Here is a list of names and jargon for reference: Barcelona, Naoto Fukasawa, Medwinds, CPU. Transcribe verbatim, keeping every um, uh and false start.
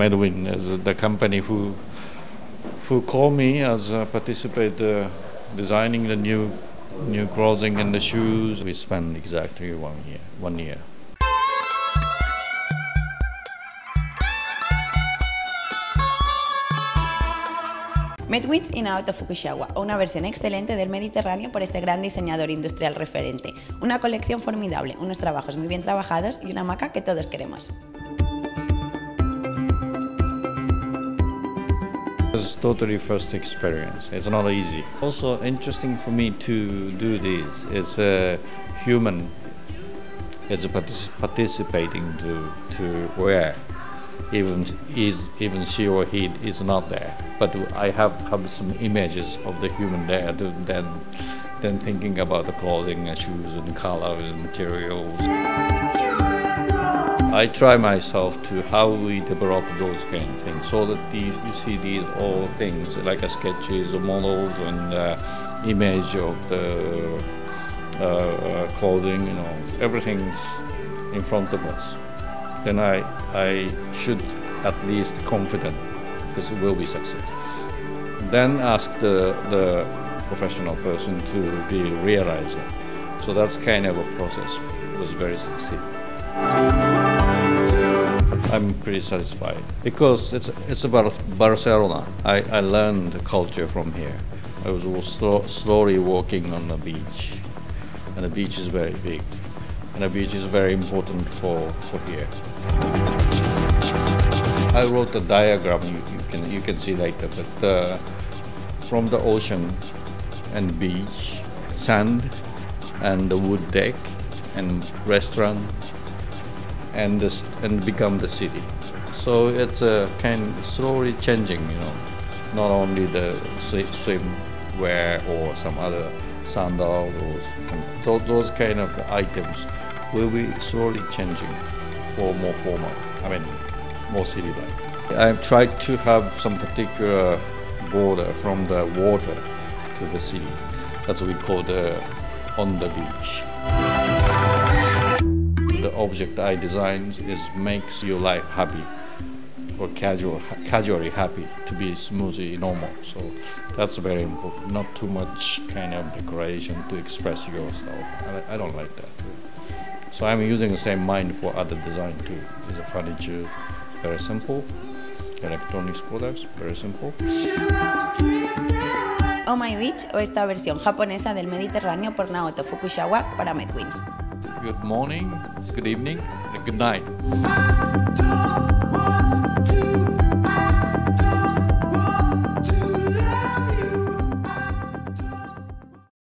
Medwinds is the company who who called me as a participant uh, designing the new new clothing and the shoes. We spent exactly one year. One year. Medwinds y Naoto Fukasawa, una versión excelente del Mediterráneo por este gran diseñador industrial referente. Una colección formidable, unos trabajos muy bien trabajados y una marca que todos queremos. It's totally first experience. It's not easy. Also interesting for me to do this. It's a human. It's a partic participating to to wear, even is even she or he is not there. But I have have some images of the human there. To, then then thinking about the clothing and shoes and color and materials. I try myself to how we develop those kind of things, so that these, you see these all things like a sketches or models and uh, image of the uh, uh, clothing, you know, everything's in front of us. Then I, I should at least confident this will be success. Then ask the, the professional person to be realize it. So that's kind of a process. It was very successful. I'm pretty satisfied because it's it's about Barcelona. I, I learned the culture from here. I was slow, slowly walking on the beach, and the beach is very big, and the beach is very important for for here. I wrote a diagram. You, you can you can see later, but uh, from the ocean and beach, sand, and the wood deck, and restaurant. And this, and become the city. So it's a kind of slowly changing, you know, not only the swimwear or some other sandal or some, so those kind of items will be slowly changing for more formal, I mean, more city-like. I've tried to have some particular border from the water to the city. That's what we call the on the beach. The object I designed is makes your life happy, or casual, casually happy, to be smoothly normal. So that's very important. Not too much kind of decoration to express yourself. I, I don't like that. So I'm using the same mind for other design too. There's a furniture, very simple. Electronics products, very simple. Oh My Beach, o esta versión japonesa del Mediterráneo por Naoto Fukasawa para Medwinds. Good morning, good evening, and good night.